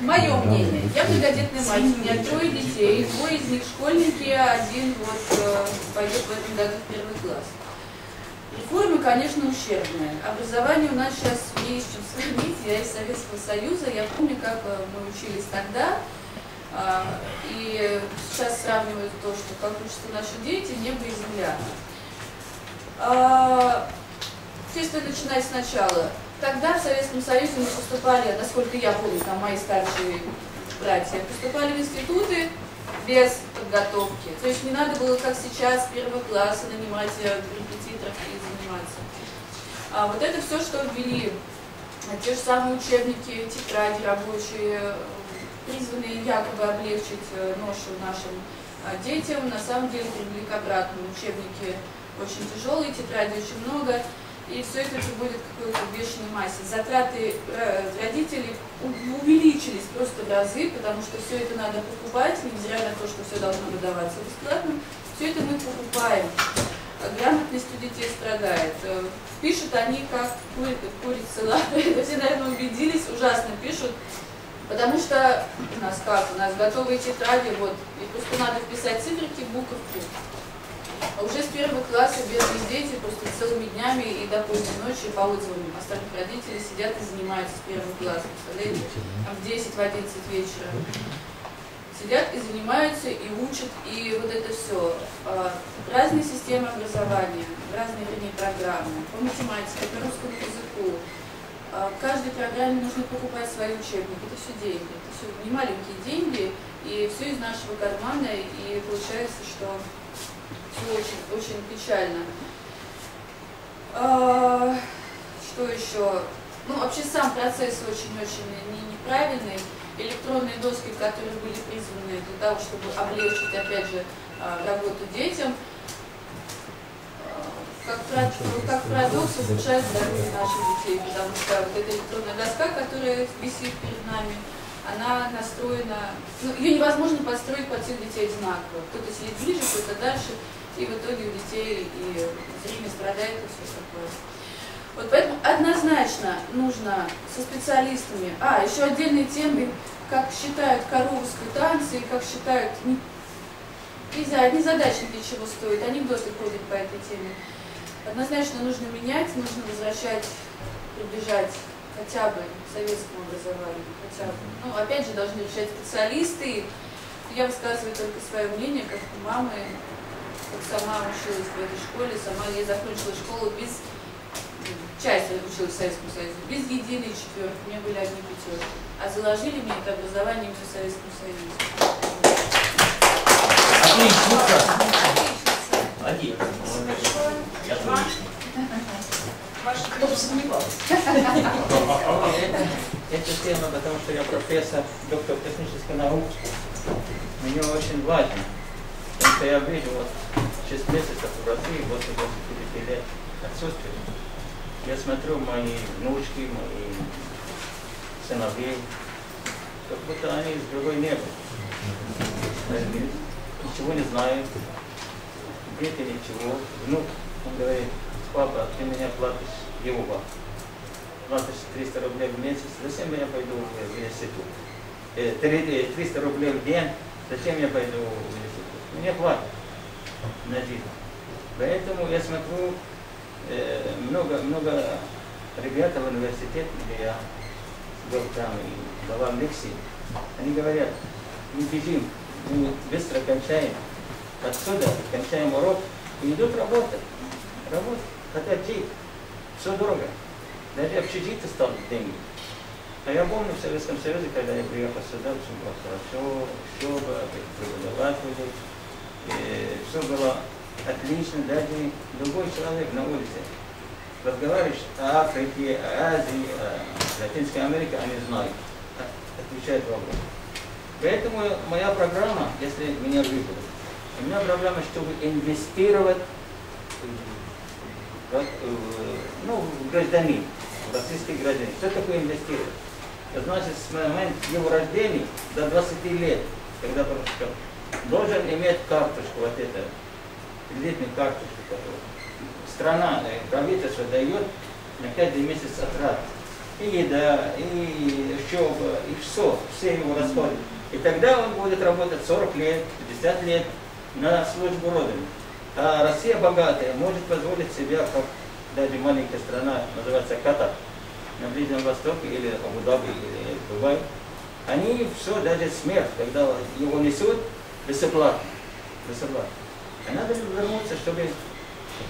Мое мнение. Я многодетный мальчик, у меня 3 детей, 2 из них школьники, один вот пойдет в этом году в 1 класс. Реформы, конечно, ущербные. Образование у нас сейчас есть чем сравнить. Я из Советского Союза, я помню, как мы учились тогда. И сейчас сравнивают то, что как учатся наши дети, небо и земля. Если начинать сначала, тогда в Советском Союзе мы поступали, насколько я помню, там мои старшие братья поступали в институты без подготовки. То есть не надо было, как сейчас, первого класса нанимать репетиторов и заниматься. А вот это все, что ввели. Те же самые учебники, тетради рабочие, призванные якобы облегчить ношу нашим детям, на самом деле привели к обратному. Учебники очень тяжелые, тетради очень много, и все это будет какой-то бешеной массе. Затраты родителей увеличились просто в разы, потому что все это надо покупать, невзирая на то, что все должно выдаваться бесплатно, все это мы покупаем. Грамотность у детей страдает. Пишут они как курицы лапы, это все, наверное, убедились, ужасно пишут. Потому что у нас как? У нас готовые тетради, вот, и просто надо вписать циферки, буковки. А уже с 1 класса бедные дети просто целыми днями и до поздней ночи по отзывам остальных родителей сидят и занимаются с 1 класса, представляете, в 10, в 11 вечера. Сидят и занимаются, и учат, и вот это все. Разные системы образования, разные программы, по математике, по русскому языку. Каждой программе нужно покупать свои учебники, это все деньги, это все не маленькие деньги, и все из нашего кармана, и получается, что все очень, очень печально. Что еще? Ну, вообще сам процесс очень-очень неправильный. Электронные доски, которые были призваны для того, чтобы облегчить, опять же, работу детям, как парадокс улучшает здоровье наших детей, потому что вот эта электронная доска, которая висит перед нами, она настроена, ну, ее невозможно подстроить под всех детей одинаково. Кто-то сидит ближе, кто-то дальше, и в итоге у детей и зрение страдает, и все такое. Вот поэтому однозначно нужно со специалистами, еще отдельные темы, как считают корову сквитанции, и как считают, незадачники чего стоит, анекдоты ходят по этой теме. Однозначно нужно менять, нужно возвращать, приближать хотя бы к советскому образованию, хотя бы. Ну, опять же, должны решать специалисты. Я высказываю только свое мнение, как у мамы, как сама училась в этой школе, я закончила школу без, часть училась в Советском Союзе, без единой четверки, у меня были одни пятерки. А заложили мне это образование в Советском Союзе. Отлично. Кто бы сомневался? Я честно, потому что я профессор, доктор технической науки. Мне очень важно, потому что я видел вот 6 месяцев в России, вот 25 лет отсутствия. Я смотрю мои внучки, мои сыновей, как будто они из другой неба. Ничего не знают, дети ничего, внук. Он говорит: папа, ты меня платишь, его папа, платишь 300 рублей в месяц, зачем я пойду в институт? 300 рублей в день, зачем я пойду в институт? Мне платят на жизнь. Поэтому я смотрю, много ребят в университете, где я был там и давал лекции, они говорят: мы бежим, мы быстро кончаем, отсюда кончаем урок и идут работать. Хотя жить, все дорого. Даже общежитие стало деньги. А я помню в Советском Союзе, когда я приехал сюда, все было хорошо, учеба, преподаватели, все было отлично, даже любой человек на улице. Разговариваешь о Африке, о Азии, о Латинской Америке, они знают, отвечают вопрос. Поэтому моя программа, если меня выберут, у меня программа, чтобы инвестировать в гражданин, в российский гражданин. Что такое инвестировать? Это значит, с момента его рождения до 20 лет, когда прожил, должен иметь карточку, вот это, кредитную карточку, которую страна, правительство дает на каждый месяц отрад. и еда, и учеба, и все его расходы. И тогда он будет работать 40 лет, 50 лет на службу Родины. А Россия богатая, может позволить себе, как даже маленькая страна, называется Катар, на Ближнем Востоке, или Абу-Даби, или Дубай, они все, даже смерть, когда его несут, бесплатно. А надо вернуться, чтобы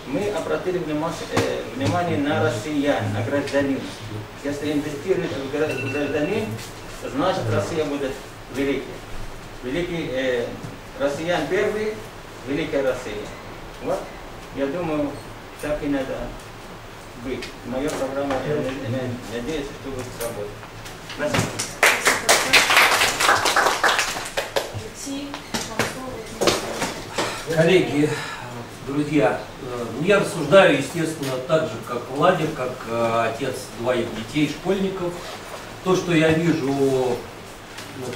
мы обратили внимание на россиян, на гражданин. Если инвестируют в гражданин, значит Россия будет великой. Великий россиян первый, великая Россия. Вот, я думаю, так и надо быть. Моя программа, я надеюсь, что будет сработать. Спасибо. Коллеги, друзья, я рассуждаю, естественно, так же, как Владимир, как отец двоих детей, школьников. То, что я вижу, вот,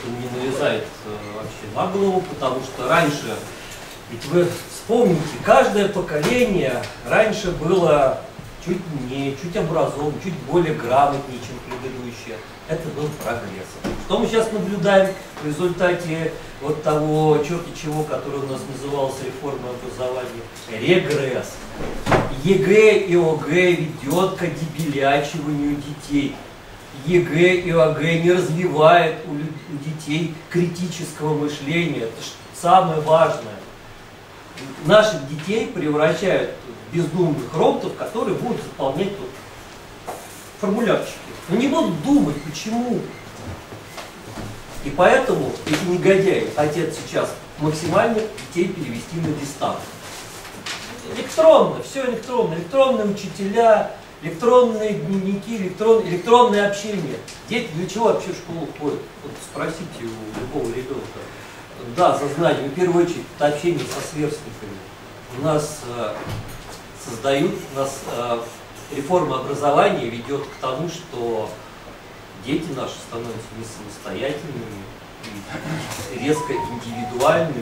не налезает вообще на голову, потому что раньше, ведь вы вспомните, каждое поколение раньше было чуть умнее, чуть образованнее, чуть более грамотнее, чем предыдущее. Это был прогресс. Что мы сейчас наблюдаем в результате вот того черти чего, который у нас назывался реформой образования? Регресс. ЕГЭ и ОГЭ ведет к одебелячиванию детей. ЕГЭ и ОГЭ не развивает у детей критического мышления. Это самое важное. Наших детей превращают в бездумных роботов, которые будут заполнять вот формулярчики. Но не будут думать, почему. И поэтому эти негодяи хотят сейчас максимально детей перевести на дистанцию. Электронно, все электронно. Электронные учителя, электронные дневники, электронное общение. Дети для чего вообще в школу ходят? Вот спросите у любого ребенка. Да, за знание. В первую очередь, это общение со сверстниками. У нас реформа образования ведет к тому, что дети наши становятся не самостоятельными, и резко индивидуальными,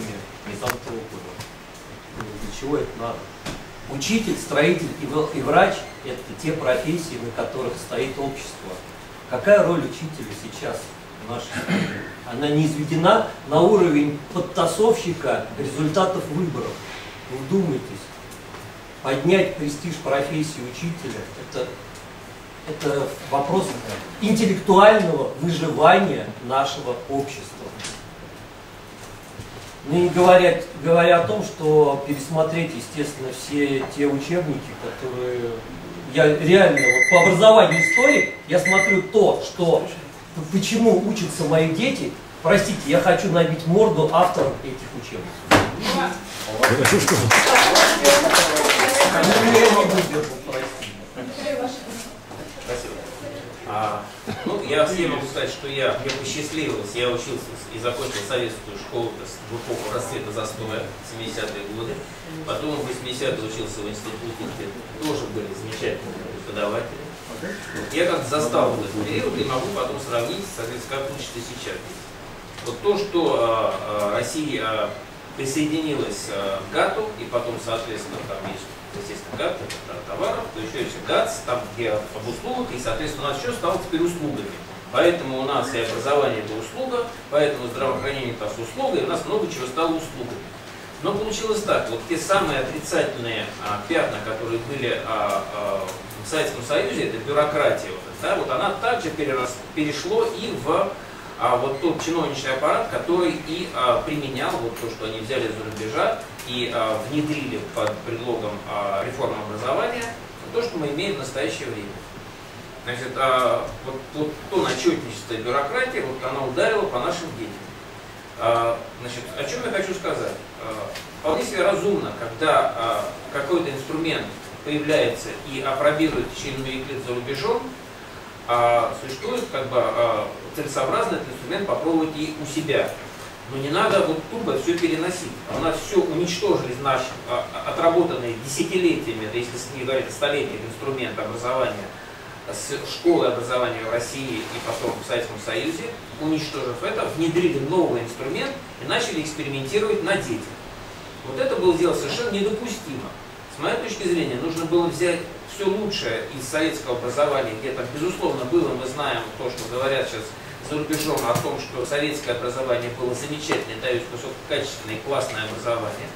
не сам того года. Для чего это надо? Учитель, строитель и врач – это те профессии, на которых стоит общество. Какая роль учителя сейчас в нашей стране? Она не изведена на уровень подтасовщика результатов выборов. Вы вдумайтесь, поднять престиж профессии учителя – это вопрос интеллектуального выживания нашего общества. Ну и говоря о том, что пересмотреть, естественно, все те учебники, которые... Я реально вот, по образованию историк, я смотрю то, что... Почему учатся мои дети? Простите, я хочу набить морду авторам этих учебников. Ну, я всем могу сказать, что я посчастливился, я учился и закончил советскую школу в эпоху расцвета застоя, 70-е годы. Потом в 80-е учился в институте, где тоже были замечательные преподаватели. Я как-то застал вот этот период и могу потом сравнить, соответственно, как учится сейчас. Вот то, что Россия присоединилась к ГАТУ, и потом, соответственно, там есть, естественно, ГАТ, товаров, то еще есть ГАТС, там где об услугах, и, соответственно, у нас еще стало теперь услугами. Поэтому у нас и образование – это услуга, поэтому здравоохранение – это услуга, и у нас много чего стало услугами. Но получилось так, вот те самые отрицательные пятна, которые были в Советском Союзе, это бюрократия, вот она также перешло и в вот тот чиновничий аппарат, который и применял вот то, что они взяли из-за рубежа и внедрили под предлогом реформы образования, то, что мы имеем в настоящее время. Значит, вот то начетничество и бюрократия, вот она ударила по нашим детям. Значит, о чем я хочу сказать? Вполне себе разумно, когда какой-то инструмент появляется и опробирует в течение многих лет за рубежом, существует как бы целесообразно этот инструмент попробовать и у себя. Но не надо вот тупо все переносить. У нас все уничтожили наши отработанные десятилетиями, да, если не говорить о столетиях, инструмент образования, с школы образования в России и потом в Советском Союзе, уничтожив это, внедрили новый инструмент и начали экспериментировать на детях. Вот это было дело совершенно недопустимо. С моей точки зрения, нужно было взять все лучшее из советского образования, где там, безусловно, было, мы знаем то, что говорят сейчас за рубежом о том, что советское образование было замечательное, дающее высококачественное и классное образование,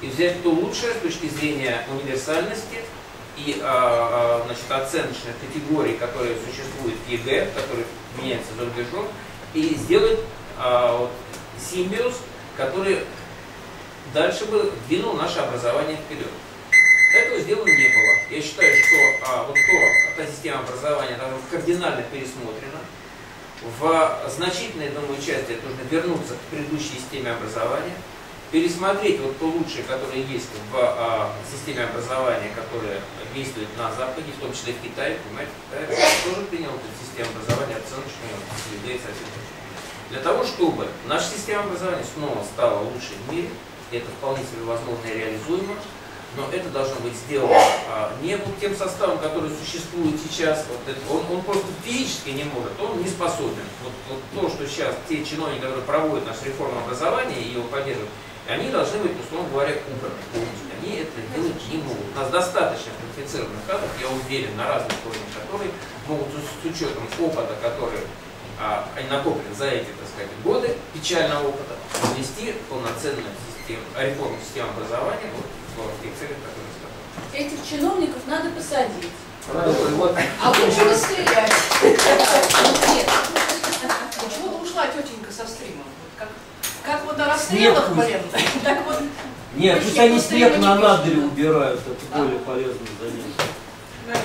и взять то лучшее с точки зрения универсальности и значит, оценочных категорий, которые существуют в ЕГЭ, которые меняются за рубежом, и сделать вот, симбиоз, который дальше бы двинул наше образование вперед. Этого сделано не было. Я считаю, что вот та система образования должна быть кардинально пересмотрена. В значительной, думаю, части нужно вернуться к предыдущей системе образования, пересмотреть вот то лучшее, которое есть в системе образования, которая действует на Западе, в том числе и в Китае. Понимаете, Китай тоже принял эту систему образования, оценочную, среды и совсем прочее. Для того, чтобы наша система образования снова стала лучшей в мире, это вполне себе возможно и реализуемо, но это должно быть сделано не вот тем составом, который существует сейчас. Вот это, он просто физически не может, он не способен. Вот то, что сейчас те чиновники, которые проводят нашу реформу образования и его поддерживают, они должны быть, условно говоря, убраны полностью. Они это делать не могут. У нас достаточно квалифицированных кадров, я уверен, на разных уровнях, которые могут с учетом опыта, который накоплен за эти, так сказать, годы, печального опыта, внести полноценную реформу системы образования. Этих чиновников надо посадить. А лучше расстрелять. Нет. Почему-то ушла тетенька со стрима. Как вот на расстрелах полезно. Нет, пусть они снег на надыре убирают. Это более полезное занятие.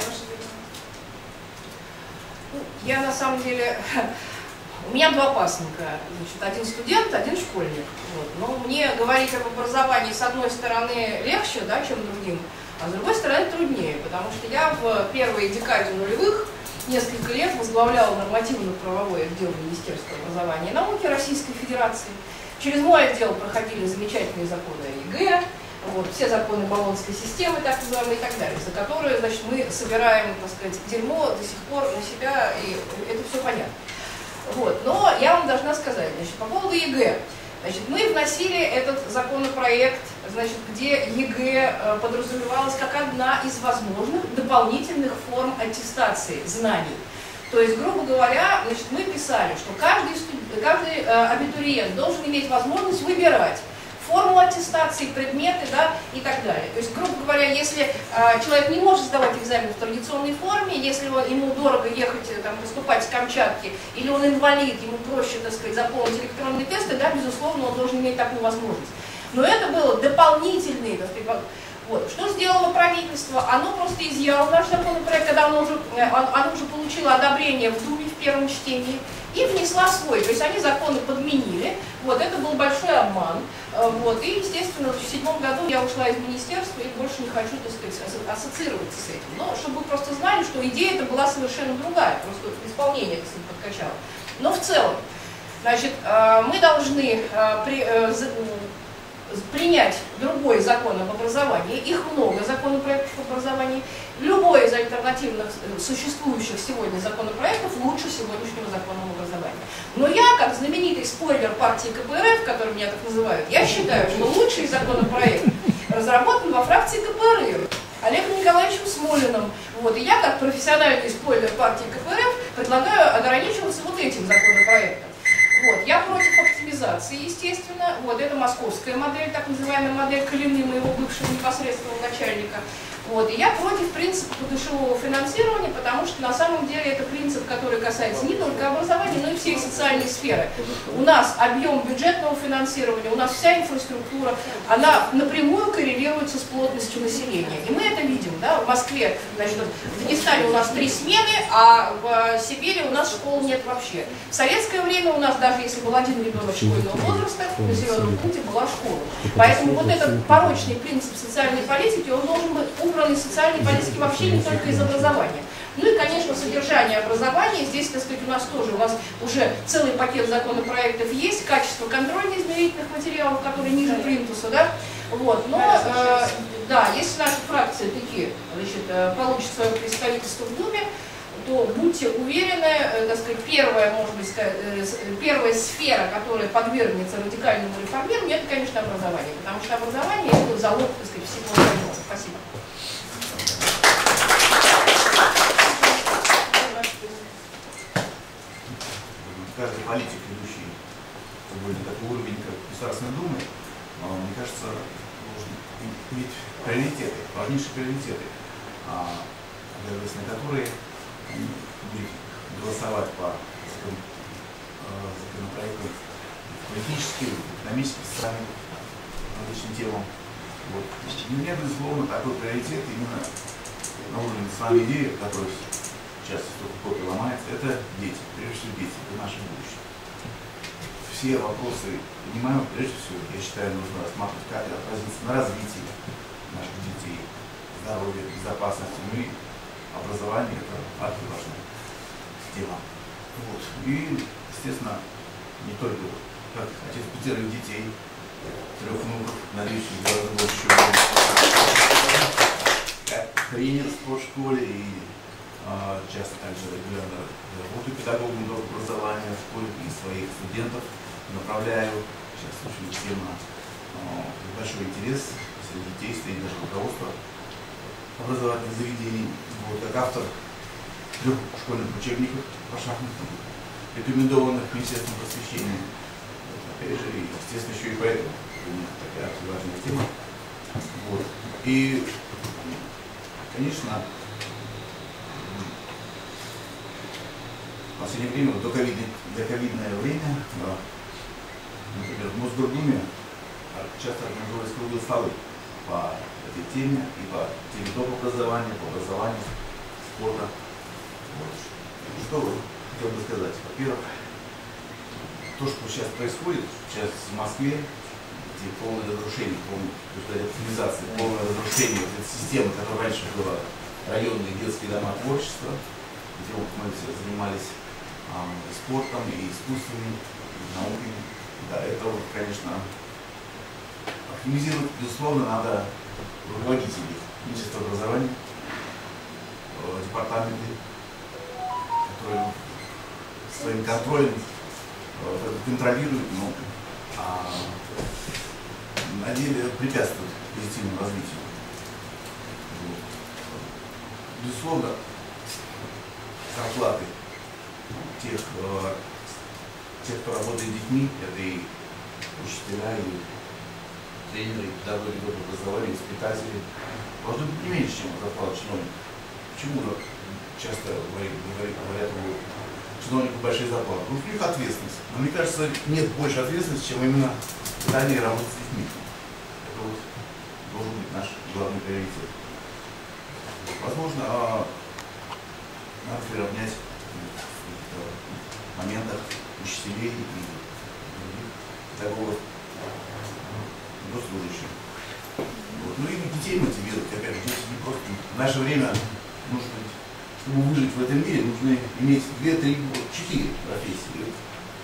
Я на самом деле... У меня два пасынка, значит, один студент, один школьник. Вот. Но мне говорить об образовании с одной стороны легче, да, чем другим, а с другой стороны труднее, потому что я в первой декаде нулевых несколько лет возглавляла нормативно-правовой отдел Министерства образования и науки Российской Федерации. Через мой отдел проходили замечательные законы о ЕГЭ, вот, все законы Болонской системы, так называемые, и так далее, за которые, значит, мы собираем, так сказать, дерьмо до сих пор на себя, и это все понятно. Вот. Но я вам должна сказать, значит, по поводу ЕГЭ. Значит, мы вносили этот законопроект, значит, где ЕГЭ подразумевалось как одна из возможных дополнительных форм аттестации знаний. То есть, грубо говоря, значит, мы писали, что каждый абитуриент должен иметь возможность выбирать форму аттестации, предметы, да, и так далее. То есть, грубо говоря, если человек не может сдавать экзамен в традиционной форме, если ему дорого ехать, там, выступать с Камчатки, или он инвалид, ему проще, так сказать, заполнить электронные тесты, да, безусловно, он должен иметь такую возможность. Но это было дополнительные, так сказать, вот. Что сделало правительство? Оно просто изъяло наш законопроект, когда оно уже получило одобрение в Думе в первом чтении, и внесла свой. То есть они законы подменили. Вот, это был большой обман. Вот, и, естественно, в 2007 году я ушла из министерства и больше не хочу, так сказать, ассоциироваться с этим. Но чтобы вы просто знали, что идея-то была совершенно другая, просто исполнение, так сказать, подкачало. Но в целом, значит, мы должны принять другой закон об образовании, их много законопроектов об образовании, любой из альтернативных существующих сегодня законопроектов лучше сегодняшнего закона об образовании. Но я, как знаменитый спойлер партии КПРФ, который меня так называют, я считаю, что лучший законопроект разработан во фракции КПРФ Олегом Николаевичем Смолиным. Вот, и я, как профессиональный спойлер партии КПРФ, предлагаю ограничиваться вот этим законопроектом. Вот, я против оптимизации, естественно. Вот, это московская модель, так называемая модель Калины, моего бывшего непосредственного начальника. Вот, и я против принципа подушевого финансирования, потому что на самом деле это принцип, который касается не только образования, но и всей социальной сферы. У нас объем бюджетного финансирования, у нас вся инфраструктура, она напрямую коррелируется с плотностью населения. И мы это видим, да, в Москве, значит, в Дагестане у нас 3 смены, а в Сибири у нас школ нет вообще. В советское время у нас, даже если был один ребенок школьного возраста, в населенном пункте была школа. Поэтому вот этот порочный принцип социальной политики, он должен быть убран из социальной политики вообще, не только из образования. Ну и, конечно, содержание образования. Здесь, так сказать, у нас тоже, у нас уже целый пакет законопроектов есть, качество контрольно-измерительных материалов, которые ниже плинтуса, да? Вот, но, да, если наша фракция таки, значит, получит свое представительство в Думе, то будьте уверены, так сказать, первая, может быть, первая сфера, которая подвергнется радикальному реформированию, это, конечно, образование, потому что образование – это залог, так сказать, всего остального. Спасибо. политик ведущий, тем более такой уровень, как Государственная Дума, мне кажется, должен иметь приоритеты, важнейшие приоритеты, на которые будет голосовать по законопроектам политическим, экономическим, социальным различным темам. Вот. И у меня, безусловно, такой приоритет именно на уровне национальной идеи, который сейчас только ломается, это дети, прежде всего дети, это наше будущее. Все вопросы понимаем, прежде всего, я считаю, нужно рассматривать, как это отразится на развитии наших детей, здоровье, безопасности, ну и образование, это очень важная тема. Вот. И, естественно, не только как отец пятерых детей, трех внуков, надеюсь, гораздо больше, как тренер в спортшколе и часто также регулярно работаю педагогом до образования в школе и своих студентов направляю. Сейчас очень тема большой интерес среди детей, среди нашего руководства образовательных заведений. Вот, как автор трех школьных учебников по шахматам, рекомендованных Министерством Просвещения. Опять же, естественно, еще и поэтому у меня такая важная тема. Вот. И, конечно, в последнее время, вот, доковидное время, например, в Мосгордуме часто организовывались круглые столы по этой теме, и по теме доп. Образования, по образованию, спорта. Вот. Что хотел бы сказать? Во-первых, то, что сейчас происходит, сейчас в Москве, где полное разрушение, полная оптимизация, полное разрушение вот этой системы, которая раньше была районные детские дома творчества, где мы все занимались и спортом, и искусствами, и науками. Да, это, вот, конечно, оптимизировать, безусловно, надо руководителей Министерства образования, департаменты, которые своим контролем контролируют, но на деле препятствуют позитивному развитию. Вот. Безусловно, зарплаты тех, кто работает с детьми, это и учителя, и тренеры, и педагоги, и образования, и воспитатели, должны быть не меньше, чем зарплата чиновников. Почему часто говорят чиновников большие зарплаты? Ну, у них ответственность. Но мне кажется, нет больше ответственности, чем именно пытание работать с детьми. Это вот должен быть наш главный приоритет. Возможно, надо приравнять в моментах учителей и педагогов госслужащих. Вот. Ну и детей мотивировать, опять же, дети не просто. В наше время нужно, чтобы выжить в этом мире, нужно иметь 2, 3, 4 профессии.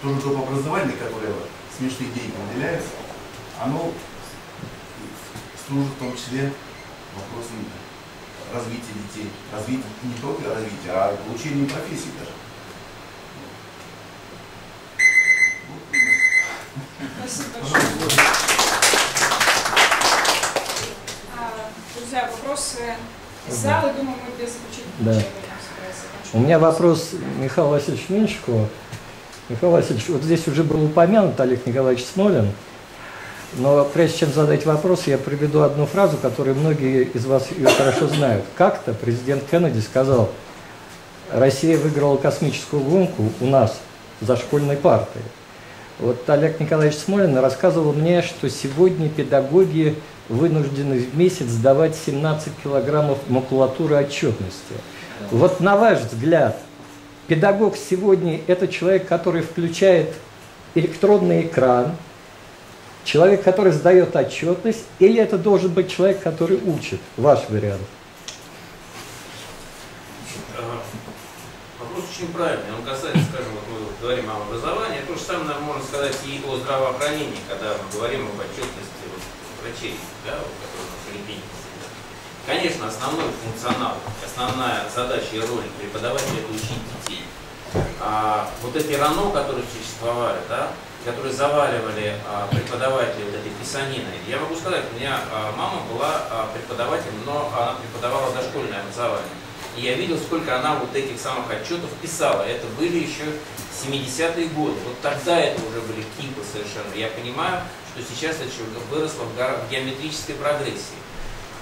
То же доп. Образование, которое смешные деньги выделяется, оно служит в том числе вопросам развития детей, развития не только развития, а получения профессии даже. Друзья, вопросы из зала, думаю, мы без исключения. У меня вопрос Михаилу Васильевичу Меньшикову. Михаил Васильевич, вот здесь уже был упомянут Олег Николаевич Смолин, но прежде чем задать вопрос, я приведу одну фразу, которую многие из вас ее хорошо знают. Как-то президент Кеннеди сказал: Россия выиграла космическую гонку у нас за школьной партой. Вот Олег Николаевич Смолин рассказывал мне, что сегодня педагоги вынуждены в месяц сдавать 17 килограммов макулатуры отчетности. Вот на ваш взгляд, педагог сегодня – это человек, который включает электронный экран, человек, который сдает отчетность, или это должен быть человек, который учит? Ваш вариант. Вопрос очень правильный. Он касается, скажем, вот мы говорим о образовании, то же самое нам можно сказать и о здравоохранении, когда мы говорим об отчетности врачей, да, которые в поликлинике. Конечно, основной функционал, основная задача и роль преподавателя – это учить детей. Вот эти РАНО, которые существовали, да, которые заваливали преподавателей вот этой писаниной. Я могу сказать, у меня мама была преподавателем, но она преподавала дошкольное образование. И я видел, сколько она вот этих самых отчетов писала. Это были еще 70-е годы. Вот тогда это уже были кипы совершенно. Я понимаю, что сейчас это выросло в геометрической прогрессии.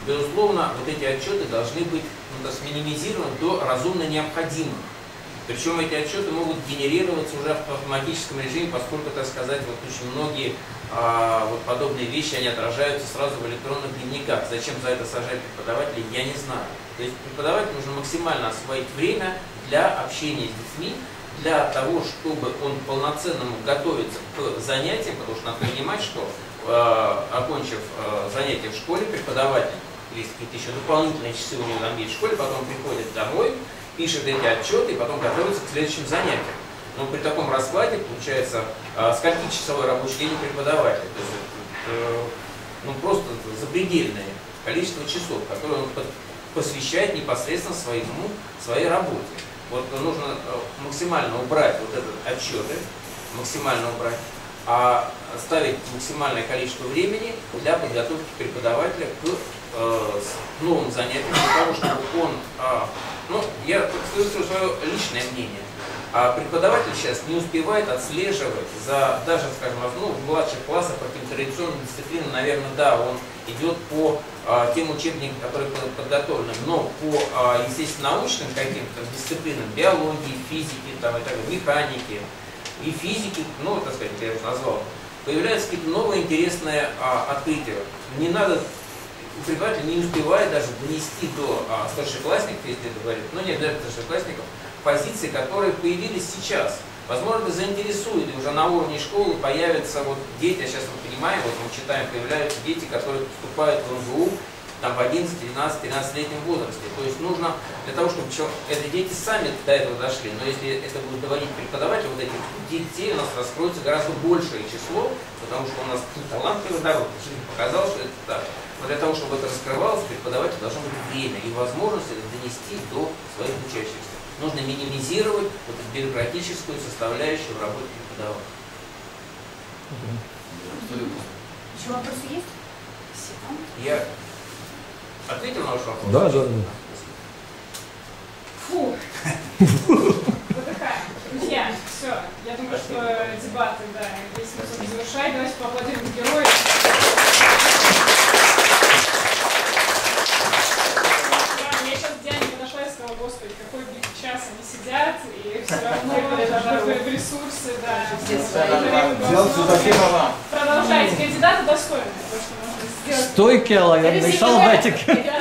Безусловно, вот эти отчеты должны быть, ну, минимизированы до разумно необходимых. Причем эти отчеты могут генерироваться уже в автоматическом режиме, поскольку, так сказать, вот очень многие вот подобные вещи, они отражаются сразу в электронных дневниках. Зачем за это сажать преподавателей, я не знаю. То есть преподавателю нужно максимально освоить время для общения с детьми, для того, чтобы он полноценно мог готовиться к занятиям, потому что надо понимать, что окончив занятие в школе, преподаватель, или какие-то еще дополнительные часы у него там есть в школе, потом приходит домой, пишет эти отчеты и потом готовится к следующим занятиям. Но при таком раскладе получается скольки-часовой рабочий день у преподавателя. То есть ну, просто запредельное количество часов, которые он посвящает непосредственно своей работе. Вот нужно максимально убрать вот этот отчеты, максимально убрать, а ставить максимальное количество времени для подготовки преподавателя к новым занятиям, для того, чтобы он... я скажу свое личное мнение. Преподаватель сейчас не успевает отслеживать за, даже, скажем, в младших классах по каким-то традиционным дисциплинам, наверное, да, он идет по тем учебникам, которые подготовлены, но по, естественно, научным каким-то дисциплинам, биологии, физики, там, и так, механики и физики, ну, так сказать, я уже назвал, появляются какие-то новые интересные открытия. Не надо... Преподаватель не успевает даже донести до старшеклассников, если это говорит, но не обязательно старшеклассников, позиции, которые появились сейчас. Возможно, заинтересует, и уже на уровне школы появятся вот дети, а сейчас мы понимаем, вот мы читаем, появляются дети, которые поступают в МГУ там, в 11, 12, 13-летнем возрасте. То есть нужно для того, чтобы эти дети сами до этого дошли, но если это будет доводить преподаватель, вот этих детей у нас раскроется гораздо большее число, потому что у нас талантливый народ, показал, что это так. Но для того, чтобы это раскрывалось, преподавателю должно быть время и возможность это донести до своих учащихся. Нужно минимизировать вот эту бюрократическую составляющую работы преподавателя. Еще вопросы есть? Я ответил на ваш вопрос? Да, да. Фу! Выдыхаем. Друзья, все. Я думаю, что дебаты, да, весь смысл завершать. Давайте поаплодируем герою. Господи, какой час они сидят, и все равно ресурсы, да. Продолжайте, кандидаты достойны. Стойкие, лояльные солдатики.